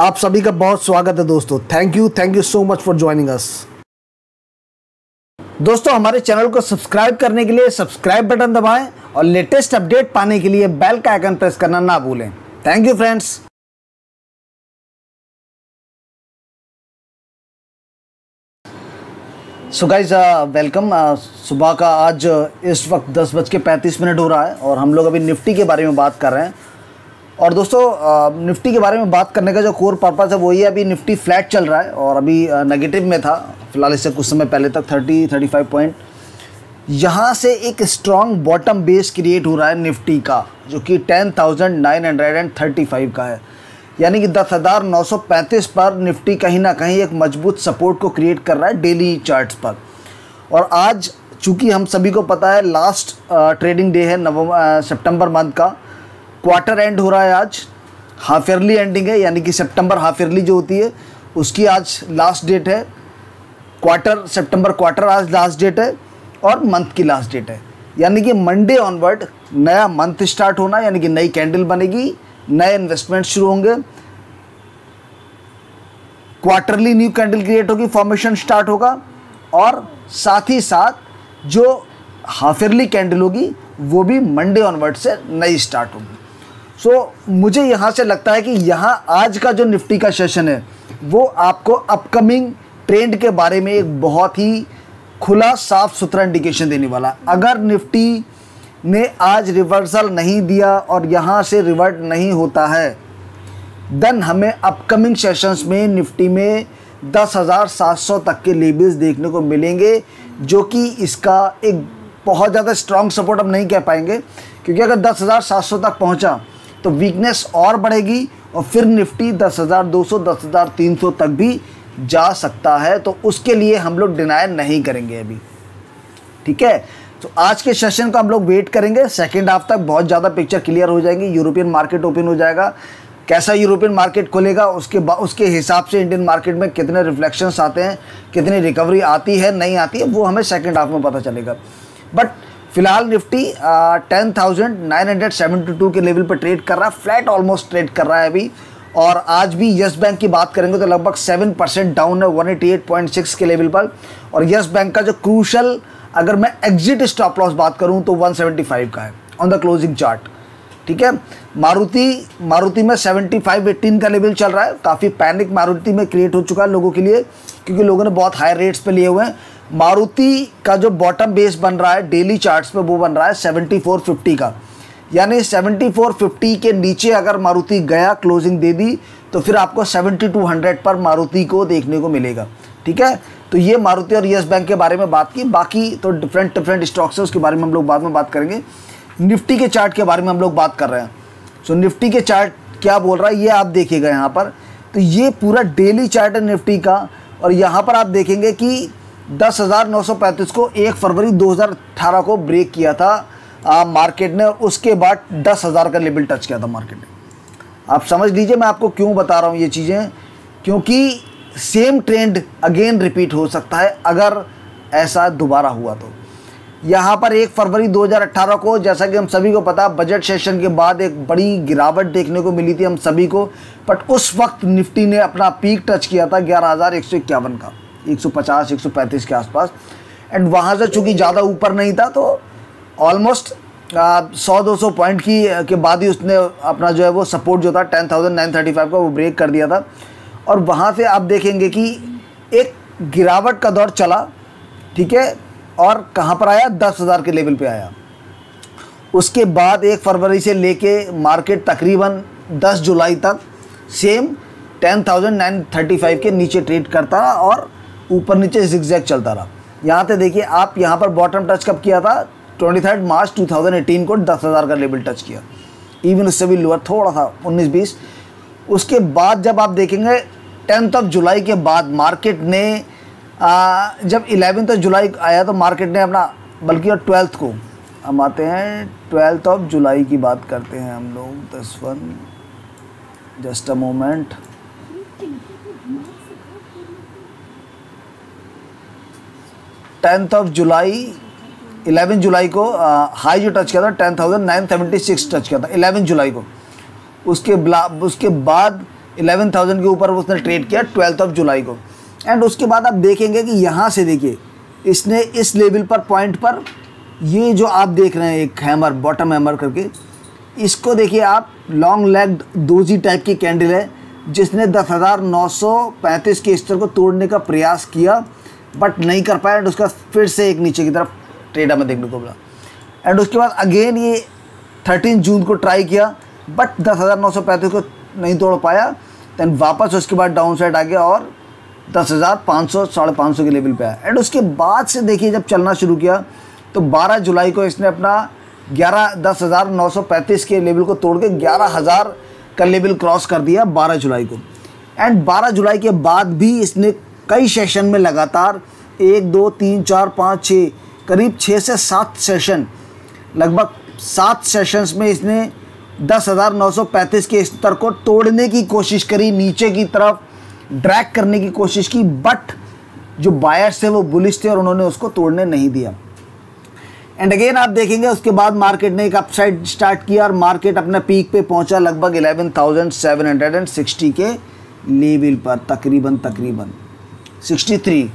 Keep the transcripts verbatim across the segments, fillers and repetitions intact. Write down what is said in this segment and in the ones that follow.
आप सभी का बहुत स्वागत है दोस्तों। Thank you thank you so much for joining us. दोस्तों हमारे चैनल को सब्सक्राइब करने के लिए सब्सक्राइब बटन दबाएं और लेटेस्ट अपडेट पाने के लिए बेल का आइकन प्रेस करना ना भूलें। Thank you friends. So guys welcome. सुबह का आज इस वक्त दस बज के पैंतीस मिनट हो रहा है और हम लोग अभी निफ्टी के बारे में बात कर रहे हैं। और दोस्तों निफ्टी के बारे में बात करने का जो कोर पर्पज़ है वो ये, अभी निफ्टी फ्लैट चल रहा है और अभी नेगेटिव में था फिलहाल इससे कुछ समय पहले तक तीस पैंतीस पॉइंट। यहाँ से एक स्ट्रॉन्ग बॉटम बेस क्रिएट हो रहा है निफ्टी का, जो कि ten thousand nine hundred thirty five का है, यानी कि दस हज़ार नौ सौ पैंतीस पर निफ्टी कहीं ना कहीं एक मजबूत सपोर्ट को क्रिएट कर रहा है डेली चार्ट्स पर। और आज चूँकि हम सभी को पता है लास्ट ट्रेडिंग डे है नवंबर सितंबर मंथ का, क्वार्टर एंड हो रहा है आज, हाफ ईयरली एंडिंग है, यानी कि सितंबर हाफ ईयरली जो होती है उसकी आज लास्ट डेट है, क्वार्टर सितंबर क्वार्टर आज लास्ट डेट है और मंथ की लास्ट डेट है, यानी कि मंडे ऑनवर्ड नया मंथ स्टार्ट होना, यानी कि नई कैंडल बनेगी, नए इन्वेस्टमेंट शुरू होंगे, क्वार्टरली न्यू कैंडल क्रिएट होगी, फॉर्मेशन स्टार्ट होगा और साथ ही साथ जो हाफ ईयरली कैंडल होगी वो भी मंडे ऑनवर्ड से नई स्टार्ट होगी। सो so, मुझे यहाँ से लगता है कि यहाँ आज का जो निफ्टी का सेशन है वो आपको अपकमिंग ट्रेंड के बारे में एक बहुत ही खुला साफ सुथरा इंडिकेशन देने वाला है। अगर निफ्टी ने आज रिवर्सल नहीं दिया और यहाँ से रिवर्ट नहीं होता है, देन हमें अपकमिंग सेशंस में निफ्टी में दस हज़ार सात सौ तक के लेवल्स देखने को मिलेंगे, जो कि इसका एक बहुत ज़्यादा स्ट्रॉन्ग सपोर्ट हम नहीं कह पाएंगे, क्योंकि अगर दस हज़ार सात सौ तक पहुँचा तो वीकनेस और बढ़ेगी और फिर निफ्टी दस हज़ार दो सौ दस हज़ार तीन सौ तक भी जा सकता है। तो उसके लिए हम लोग डिनाय नहीं करेंगे अभी, ठीक है। तो आज के सेशन का हम लोग वेट करेंगे, सेकेंड हाफ तक बहुत ज़्यादा पिक्चर क्लियर हो जाएंगी। यूरोपियन मार्केट ओपन हो जाएगा, कैसा यूरोपियन मार्केट खोलेगा, उसके बाद उसके हिसाब से इंडियन मार्केट में कितने रिफ्लेक्शंस आते हैं, कितनी रिकवरी आती है नहीं आती है, वो हमें सेकेंड हाफ में पता चलेगा। बट फिलहाल Nifty ten thousand nine hundred seventy two के लेवल पर ट्रेड कर रहा है, फ्लैट ऑलमोस्ट ट्रेड कर रहा है अभी। और आज भी येस बैंक की बात करेंगे तो लगभग सेवन परसेंट डाउन है one eighty eight point six के लेवल पर। और येस बैंक का जो क्रूशल, अगर मैं एग्जिट स्टॉप लॉस बात करूं तो वन सेवेंटी फाइव का है ऑन द क्लोजिंग चार्ट, ठीक है। मारुति मारुति में सेवेंटी फाइव एटीन का लेवल चल रहा है, काफ़ी पैनिक मारुति में क्रिएट हो चुका है लोगों के लिए, क्योंकि लोगों ने बहुत हाई रेट्स पे लिए हुए हैं। मारुति का जो बॉटम बेस बन रहा है डेली चार्ट्स पे वो बन रहा है सेवेंटी फोर फिफ्टी का, यानी सेवेंटी फोर फिफ्टी के नीचे अगर मारुति गया, क्लोजिंग दे दी, तो फिर आपको सेवेंटी टू हंड्रेड पर मारुति को देखने को मिलेगा, ठीक है। तो ये मारुति और येस बैंक के बारे में बात की, बाकी तो डिफरेंट डिफरेंट स्टॉक्स है उसके बारे में हम लोग बाद में बात करेंगे। निफ्टी के चार्ट के बारे में हम लोग बात कर रहे हैं। सो so, निफ्टी के चार्ट क्या बोल रहा है ये आप देखिएगा यहाँ पर। तो ये पूरा डेली चार्ट है निफ्टी का और यहाँ पर आप देखेंगे कि दस हज़ार नौ सौ पैंतीस को एक फरवरी दो हज़ार अठारह को ब्रेक किया था आ, मार्केट ने, और उसके बाद दस हज़ार का लेवल टच किया था मार्केट ने। आप समझ लीजिए मैं आपको क्यों बता रहा हूँ ये चीज़ें, क्योंकि सेम ट्रेंड अगेन रिपीट हो सकता है अगर ऐसा दोबारा हुआ तो। यहाँ पर एक फरवरी दो हज़ार अठारह को, जैसा कि हम सभी को पता, बजट सेशन के बाद एक बड़ी गिरावट देखने को मिली थी हम सभी को, बट उस वक्त निफ्टी ने अपना पीक टच किया था ग्यारह हज़ार एक सौ इक्यावन का, एक सौ पचास एक सौ पैंतीस के आसपास। एंड वहाँ से चूँकि ज़्यादा ऊपर नहीं था तो ऑलमोस्ट सौ दो सौ पॉइंट की के बाद ही उसने अपना जो है वो सपोर्ट जो था ten thousand nine hundred thirty five का वो ब्रेक कर दिया था। और वहाँ से आप देखेंगे कि एक गिरावट का दौर चला, ठीक है, और कहाँ पर आया, दस हज़ार के लेवल पे आया। उसके बाद एक फरवरी से लेके मार्केट तकरीबन दस जुलाई तक same ten thousand nine hundred thirty five के नीचे ट्रेड करता रहा और ऊपर नीचे जिगजैग चलता रहा। यहाँ पे देखिए आप, यहाँ पर बॉटम टच कब किया था, तेईस मार्च दो हज़ार अठारह को दस हज़ार का लेवल टच किया, इवन उससे भी लोअर थोड़ा था उन्नीस बीस। उसके बाद जब आप देखेंगे टेंथ ऑफ जुलाई के बाद मार्केट ने आ, जब इलेवेंथ ऑफ जुलाई आया तो मार्केट ने अपना, बल्कि और ट्वेल्थ को हम आते हैं, ट्वेल्थ ऑफ जुलाई की बात करते हैं हम लोग, दस one just a moment. Tenth of July eleven July को हाई जो टच किया था ten thousand nine seventy six touch किया था इलेवन जुलाई को। उसके उसके बाद इलेवन थाउजेंड के ऊपर उसने ट्रेड किया ट्वेल्थ ऑफ जुलाई को। एंड उसके बाद आप देखेंगे कि यहाँ से देखिए इसने इस लेवल पर पॉइंट पर ये जो आप देख रहे हैं एक हैमर बॉटम हैमर करके, इसको देखिए आप लॉन्ग लेग्ड डोजी टाइप की कैंडल है जिसने दस हज़ार नौ सौ पैंतीस के स्तर को तोड़ने का प्रयास किया बट नहीं कर पाया। एंड उसका फिर से एक नीचे की तरफ ट्रेड हमें देखने को मिला। एंड उसके बाद अगेन ये थर्टीन जून को ट्राई किया बट दस हज़ार नौ सौ पैंतीस को नहीं तोड़ पाया। दैन वापस उसके बाद डाउन साइड आ गया और दस हज़ार पाँच सौ साढ़े पाँच सौ के लेवल पे आया। एंड उसके बाद से देखिए जब चलना शुरू किया तो बारह जुलाई को इसने अपना ग्यारह दस हज़ार नौ सौ पैंतीस के लेवल को तोड़ के ग्यारह हज़ार का लेवल क्रॉस कर दिया बारह जुलाई को। एंड बारह जुलाई के बाद भी इसने कई सेशन में लगातार एक दो तीन चार पाँच छः करीब छः से सात सेशन लगभग सात सेशंस में इसने दस हज़ार नौ सौ पैंतीस के स्तर को तोड़ने की कोशिश करी, नीचे की तरफ ड्रैग करने की कोशिश की बट जो बायर्स थे वो बुलिश थे और उन्होंने उसको तोड़ने नहीं दिया। एंड अगेन आप देखेंगे उसके बाद मार्केट ने एक अपसाइड स्टार्ट किया और मार्केट अपने पीक पे पहुंचा लगभग eleven thousand seven hundred sixty के लेवल पर तकरीबन तकरीबन सिक्सटी थ्री।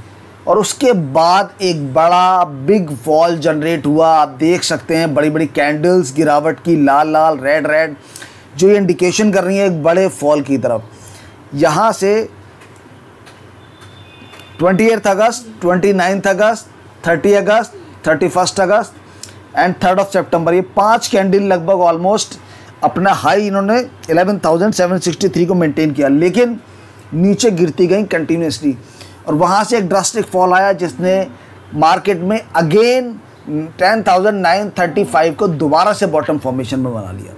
और उसके बाद एक बड़ा बिग वॉल जनरेट हुआ। आप देख सकते हैं बड़ी बड़ी कैंडल्स गिरावट की लाल लाल रेड रेड जो ये इंडिकेशन कर रही है एक बड़े फॉल की तरफ। यहाँ से twenty eight August, twenty ninth August, thirty August, thirty first August and third of सितंबर, ये पांच कैंडल लगभग ऑलमोस्ट अपना हाई इन्होंने eleven thousand seven hundred sixty three को मेंटेन किया लेकिन नीचे गिरती गई कंटिन्यूसली। और वहाँ से एक ड्रास्टिक फॉल आया जिसने मार्केट में again ten thousand nine hundred thirty five को दोबारा से बॉटम फॉर्मेशन में बना लिया।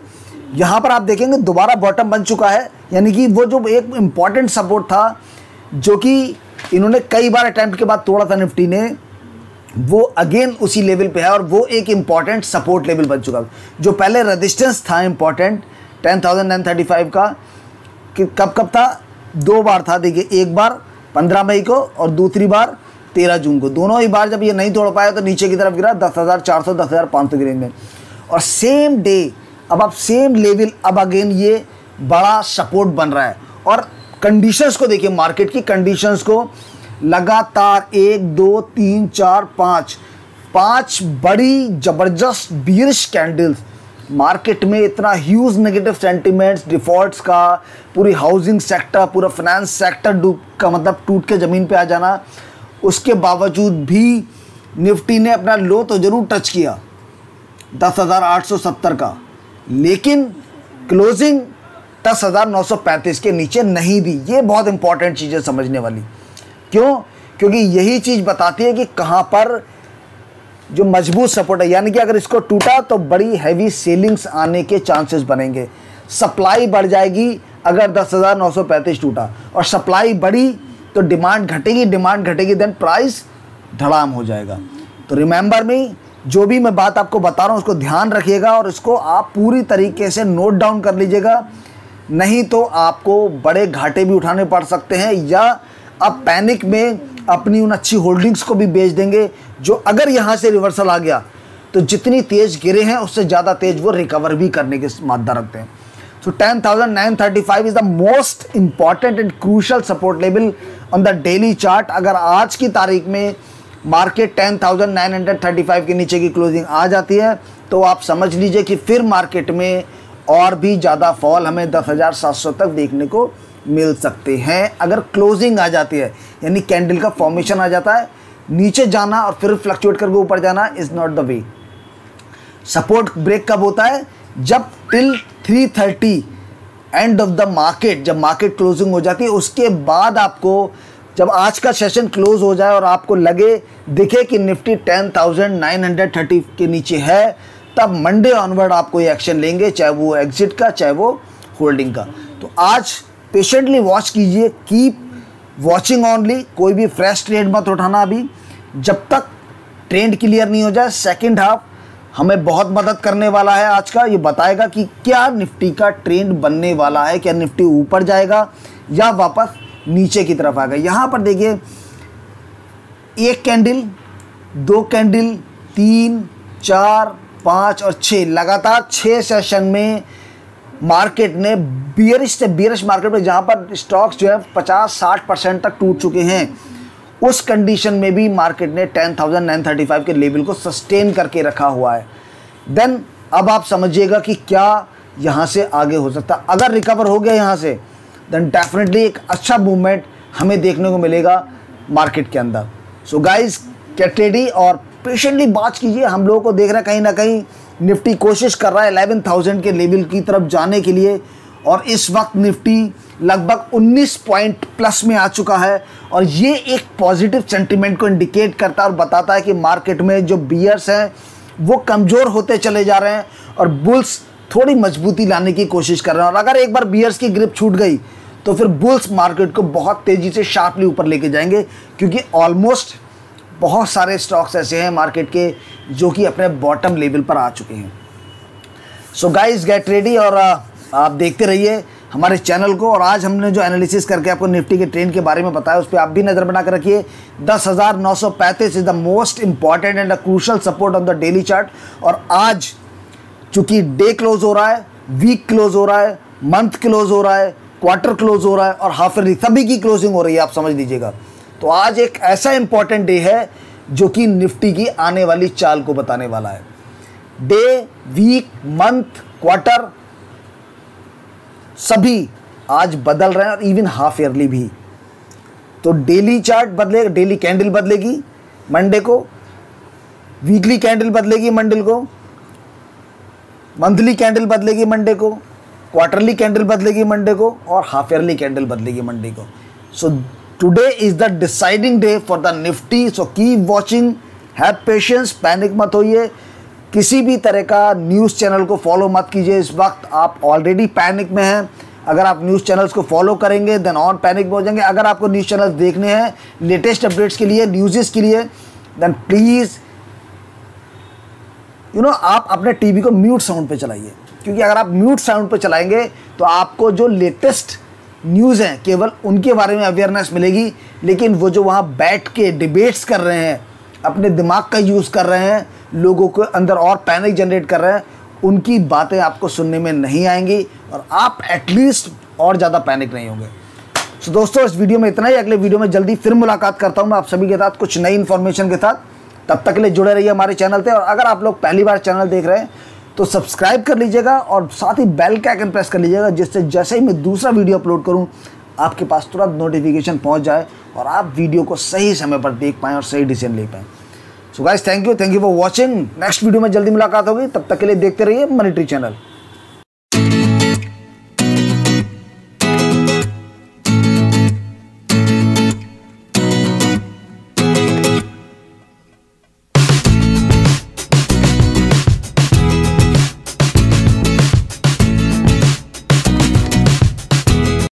यहाँ पर आप देखेंगे दोबारा बॉटम बन चुका है, यानी कि वो जो एक इम्पॉर्टेंट सपोर्ट था जो कि इन्होंने कई बार अटैम्प्ट के बाद तोड़ा था निफ्टी ने, वो अगेन उसी लेवल पे है और वो एक इम्पॉर्टेंट सपोर्ट लेवल बन चुका है। जो पहले रेजिस्टेंस था important ten thousand nine hundred thirty five का, कि कब कब था, दो बार था देखिए, एक बार पंद्रह मई को और दूसरी बार तेरह जून को। दोनों ही बार जब ये नहीं तोड़ पाया तो नीचे की तरफ गिरा दस हज़ार चार सौ दस हज़ार पाँच सौ की रेंज में। और सेम डे अब आप सेम लेवल अब अगेन ये बड़ा सपोर्ट बन रहा है। और कंडीशंस को देखिए, मार्केट की कंडीशंस को लगातार एक दो तीन चार पाँच पांच बड़ी ज़बरदस्त बीयरिश कैंडल्स, मार्केट में इतना ह्यूज नेगेटिव सेंटिमेंट्स, डिफ़ॉल्ट्स का, पूरी हाउसिंग सेक्टर पूरा फाइनेंस सेक्टर डूब का मतलब टूट के ज़मीन पे आ जाना, उसके बावजूद भी निफ्टी ने अपना लो तो ज़रूर टच किया दस हज़ार आठ सौ सत्तर का, लेकिन क्लोजिंग दस हज़ार नौ सौ पैंतीस के नीचे नहीं दी। ये बहुत इंपॉर्टेंट चीज़ है समझने वाली, क्यों? क्योंकि यही चीज़ बताती है कि कहाँ पर जो मजबूत सपोर्ट है, यानी कि अगर इसको टूटा तो बड़ी हैवी सेलिंग्स आने के चांसेस बनेंगे, सप्लाई बढ़ जाएगी अगर दस हज़ार नौ सौ पैंतीस टूटा, और सप्लाई बढ़ी तो डिमांड घटेगी, डिमांड घटेगी देन प्राइस धड़ाम हो जाएगा। तो रिमेंबर मी, जो भी मैं बात आपको बता रहा हूँ उसको ध्यान रखिएगा और इसको आप पूरी तरीके से नोट डाउन कर लीजिएगा, नहीं तो आपको बड़े घाटे भी उठाने पड़ सकते हैं या आप पैनिक में अपनी उन अच्छी होल्डिंग्स को भी बेच देंगे जो अगर यहाँ से रिवर्सल आ गया तो जितनी तेज़ गिरे हैं उससे ज़्यादा तेज़ वो रिकवर भी करने के मादा रखते हैं। So ten thousand nine thirty five is the most important and crucial support level on the daily chart. अगर आज की तारीख में market ten thousand nine hundred thirty five के नीचे की क्लोजिंग आ जाती है तो आप समझ लीजिए कि फिर मार्केट में और भी ज़्यादा फॉल हमें दस हज़ार सात सौ तक देखने को मिल सकते हैं अगर क्लोजिंग आ जाती है, यानी कैंडल का फॉर्मेशन आ जाता है। नीचे जाना और फिर फ्लक्चुएट करके ऊपर जाना is not the way. Support break कब होता है? जब till three thirty end of the market, जब मार्केट क्लोजिंग हो जाती है उसके बाद आपको जब आज का सेशन क्लोज हो जाए और आपको लगे दिखे कि Nifty ten thousand nine hundred thirty के नीचे है, तब मंडे ऑनवर्ड आपको ये एक्शन लेंगे, चाहे वो एग्जिट का चाहे वो होल्डिंग का। तो आज पेशेंटली वॉच कीजिए, कीप वॉचिंग ओनली, कोई भी फ्रेश ट्रेड मत उठाना अभी जब तक ट्रेंड क्लियर नहीं हो जाए। सेकेंड हाफ हमें बहुत मदद करने वाला है, आज का ये बताएगा कि क्या निफ्टी का ट्रेंड बनने वाला है, क्या निफ्टी ऊपर जाएगा या वापस नीचे की तरफ आ गए। यहाँ पर देखिए एक कैंडल, दो कैंडल, तीन, चार, पाँच और छः, लगातार छः सेशन में मार्केट ने बियरिश से बियरिश मार्केट में जहाँ पर स्टॉक्स जो है पचास साठ परसेंट तक टूट चुके हैं, उस कंडीशन में भी मार्केट ने ten thousand nine thirty five के लेवल को सस्टेन करके रखा हुआ है। देन अब आप समझिएगा कि क्या यहाँ से आगे हो सकता। अगर रिकवर हो गया यहाँ से देन डेफिनेटली एक अच्छा मूवमेंट हमें देखने को मिलेगा मार्केट के अंदर। सो गाइज गेट रेडी और पेशेंटली बात कीजिए। हम लोगों को देख रहे हैं कहीं ना कहीं निफ्टी कोशिश कर रहा है इलेवन थाउजेंड के लेवल की तरफ जाने के लिए, और इस वक्त निफ्टी लगभग उन्नीस पॉइंट प्लस में आ चुका है, और ये एक पॉजिटिव सेंटिमेंट को इंडिकेट करता है और बताता है कि मार्केट में जो बियर्स हैं वो कमज़ोर होते चले जा रहे हैं और बुल्स थोड़ी मजबूती लाने की कोशिश कर रहे हैं। और अगर एक बार बियर्स की ग्रिप छूट गई तो फिर बुल्स मार्केट को बहुत तेज़ी से शार्पली ऊपर लेके जाएंगे, क्योंकि ऑलमोस्ट बहुत सारे स्टॉक्स ऐसे हैं मार्केट के जो कि अपने बॉटम लेवल पर आ चुके हैं। सो गाइस गेट रेडी और आप देखते रहिए हमारे चैनल को। और आज हमने जो एनालिसिस करके आपको निफ्टी के ट्रेंड के बारे में बताया उस पर आप भी नज़र बना कर रखिए। दस हज़ार नौ सौ पैंतीस is the most important and the crucial support on the daily chart. और आज चूँकि डे क्लोज हो रहा है, वीक क्लोज हो रहा है, मंथ क्लोज हो रहा है, क्वार्टर क्लोज हो रहा है और हाफ ईयरली सभी की क्लोजिंग हो रही है, आप समझ लीजिएगा। तो आज एक ऐसा इम्पॉर्टेंट डे है जो कि निफ्टी की आने वाली चाल को बताने वाला है। डे, वीक, मंथ, क्वार्टर सभी आज बदल रहे हैं और इवन हाफ ईयरली भी। तो डेली चार्ट बदलेगा, डेली कैंडल बदलेगी मंडे को, वीकली कैंडल बदलेगी मंडे को, मंथली कैंडल बदलेगी मंडे को, क्वार्टरली कैंडल बदलेगी मंडे को और हाफ ईयरली कैंडल बदलेगी मंडे को। So today is the deciding day for the Nifty. So keep watching, have patience, panic मत होइए, किसी भी तरह का न्यूज़ चैनल को फॉलो मत कीजिए। इस वक्त आप ऑलरेडी पैनिक में हैं। अगर आप न्यूज़ चैनल्स को फॉलो करेंगे देन और पैनिक में हो जाएंगे। अगर आपको न्यूज़ चैनल्स देखने हैं लेटेस्ट अपडेट्स के लिए, न्यूज़ के लिए, देन प्लीज़ यू नो आप अपने टी वी को म्यूट साउंड पर चलाइए, क्योंकि अगर आप म्यूट साउंड पर चलाएंगे तो आपको जो लेटेस्ट न्यूज़ हैं केवल उनके बारे में अवेयरनेस मिलेगी। लेकिन वो जो वहाँ बैठ के डिबेट्स कर रहे हैं, अपने दिमाग का यूज़ कर रहे हैं, लोगों के अंदर और पैनिक जनरेट कर रहे हैं, उनकी बातें आपको सुनने में नहीं आएंगी और आप एटलीस्ट और ज़्यादा पैनिक नहीं होंगे। सो दोस्तों इस वीडियो में इतना ही। अगले वीडियो में जल्दी फिर मुलाकात करता हूँ मैं आप सभी के साथ कुछ नई इन्फॉर्मेशन के साथ। तब तक के लिए जुड़े रहिए हमारे चैनल पर। और अगर आप लोग पहली बार चैनल देख रहे हैं तो सब्सक्राइब कर लीजिएगा और साथ ही बेल का आइकन प्रेस कर लीजिएगा, जिससे जैसे ही मैं दूसरा वीडियो अपलोड करूं आपके पास तुरंत नोटिफिकेशन पहुंच जाए और आप वीडियो को सही समय पर देख पाएँ और सही डिसीजन ले पाएँ। So guys thank you, thank you for watching. Next video में जल्दी मुलाकात होगी, तब तक के लिए देखते रहिए मॉनिटरी चैनल।